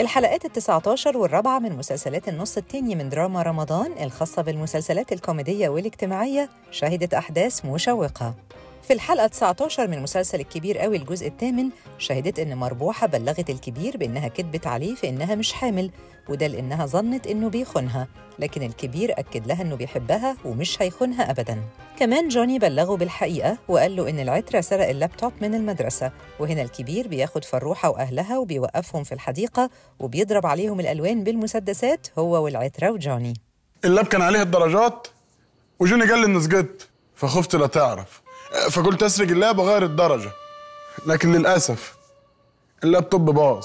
الحلقات ال19 والرابعة من مسلسلات النص التاني من دراما رمضان الخاصة بالمسلسلات الكوميدية والاجتماعية شهدت أحداث مشوقة. في الحلقة 19 من مسلسل الكبير قوي الجزء الثامن شهدت إن مربوحة بلغت الكبير بإنها كدبت عليه في إنها مش حامل، وده لإنها ظنت إنه بيخونها، لكن الكبير أكد لها إنه بيحبها ومش هيخونها أبداً. كمان جوني بلغه بالحقيقة وقال له إن العترة سرق اللابتوب من المدرسة، وهنا الكبير بياخد فروحة وأهلها وبيوقفهم في الحديقة وبيضرب عليهم الألوان بالمسدسات هو والعترة وجوني. اللاب كان عليه الدرجات وجوني قال لي إني سقطت فخفت لا تعرف، فقلت اسرق اللاب واغير الدرجه، لكن للاسف اللابتوب باظ.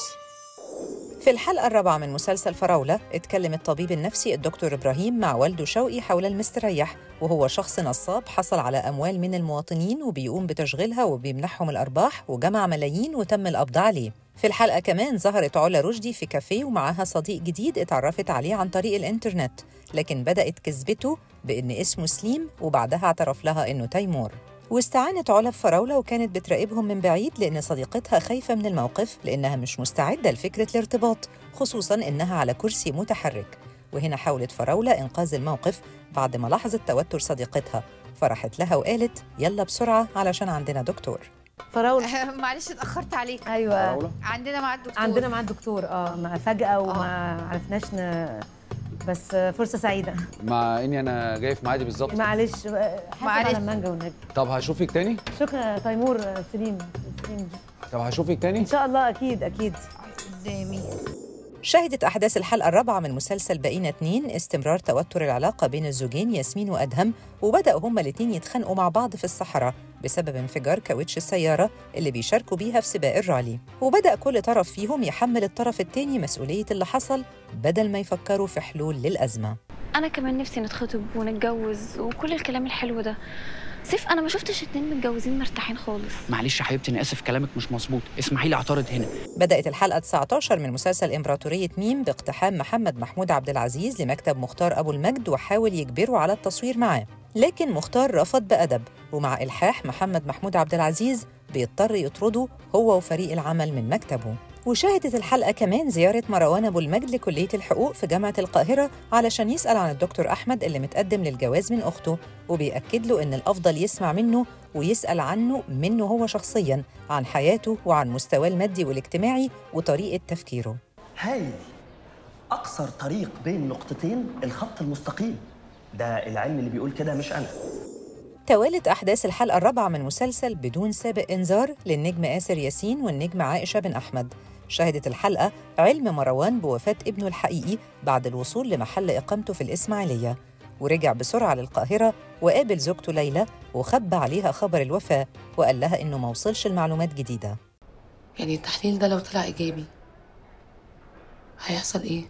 في الحلقه الرابعه من مسلسل فراوله اتكلم الطبيب النفسي الدكتور ابراهيم مع والده شوقي حول المستريح، وهو شخص نصاب حصل على اموال من المواطنين وبيقوم بتشغيلها وبيمنحهم الارباح وجمع ملايين وتم القبض عليه. في الحلقه كمان ظهرت علا رشدي في كافيه ومعاها صديق جديد اتعرفت عليه عن طريق الانترنت، لكن بدات كذبته بان اسمه سليم وبعدها اعترف لها انه تيمور. واستعانت علا بفراولة وكانت بتراقبهم من بعيد لأن صديقتها خايفة من الموقف لأنها مش مستعدة لفكرة الارتباط، خصوصاً إنها على كرسي متحرك. وهنا حاولت فراولة إنقاذ الموقف بعد ما لاحظت توتر صديقتها، فراحت لها وقالت يلا بسرعة علشان عندنا دكتور. فراولة معلش اتأخرت عليك. أيوة فراولة. عندنا مع الدكتور فجأة وما عرفناش بس فرصة سعيدة، مع إني أنا جاي في ميعادي بالظبط. معلش حاجة على المانجا والنبي. طب هشوفك تاني؟ شكرا تيمور سليم. طب هشوفك تاني؟ إن شاء الله أكيد. قدامي. شهدت أحداث الحلقة الرابعة من مسلسل بقينا اتنين استمرار توتر العلاقة بين الزوجين ياسمين وأدهم، وبدأوا هما الاتنين يتخانقوا مع بعض في الصحراء بسبب انفجار كاوتش السيارة اللي بيشاركوا بيها في سباق الرالي، وبدأ كل طرف فيهم يحمل الطرف التاني مسؤولية اللي حصل بدل ما يفكروا في حلول للأزمة. أنا كمان نفسي نتخطب ونتجوز وكل الكلام الحلو ده. سيف أنا ما شفتش اتنين متجوزين مرتاحين خالص. معلش يا حبيبتي أنا آسف كلامك مش مظبوط، اسمحي لي أعترض هنا. بدأت الحلقة 19 من مسلسل امبراطورية ميم باقتحام محمد محمود عبد العزيز لمكتب مختار أبو المجد وحاول يجبره على التصوير معاه، لكن مختار رفض بأدب، ومع إلحاح محمد محمود عبد العزيز بيضطر يطرده هو وفريق العمل من مكتبه. وشاهدت الحلقة كمان زيارة مروان أبو المجد لكلية الحقوق في جامعة القاهرة علشان يسأل عن الدكتور أحمد اللي متقدم للجواز من أخته، وبيأكد له إن الأفضل يسمع منه ويسأل عنه منه هو شخصياً عن حياته وعن مستواه المادي والاجتماعي وطريقة تفكيره. هاي أقصر طريق بين نقطتين الخط المستقيم، ده العلم اللي بيقول كده مش أنا. توالت أحداث الحلقة الرابعة من مسلسل بدون سابق إنذار للنجم آسر ياسين والنجم عائشة بن أحمد. شهدت الحلقة علم مروان بوفاة ابنه الحقيقي بعد الوصول لمحل إقامته في الإسماعيلية، ورجع بسرعة للقاهرة وقابل زوجته ليلى وخبى عليها خبر الوفاة وقال لها إنه ما وصلش لمعلومات جديدة. يعني التحليل ده لو طلع إيجابي هيحصل إيه؟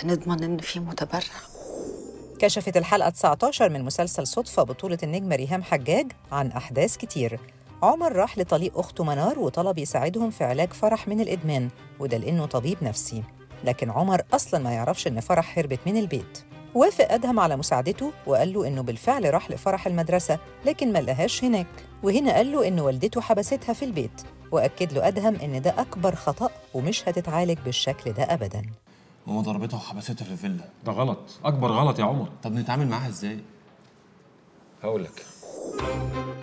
هنضمن إن في متبرع. كشفت الحلقة 19 من مسلسل صدفة بطولة النجمة ريهام حجاج عن أحداث كتير. عمر راح لطليق أخته منار وطلب يساعدهم في علاج فرح من الإدمان، وده لأنه طبيب نفسي، لكن عمر أصلاً ما يعرفش إن فرح هربت من البيت. وافق أدهم على مساعدته وقال له إنه بالفعل راح لفرح المدرسة لكن ما لقاهاش هناك، وهنا قال له إن والدته حبستها في البيت، وأكد له أدهم إن ده أكبر خطأ ومش هتتعالج بالشكل ده أبداً. ماما ضربتها وحبستها في الفيلا، ده غلط، أكبر غلط يا عمر. طب نتعامل معاها إزاي؟ هقول لك.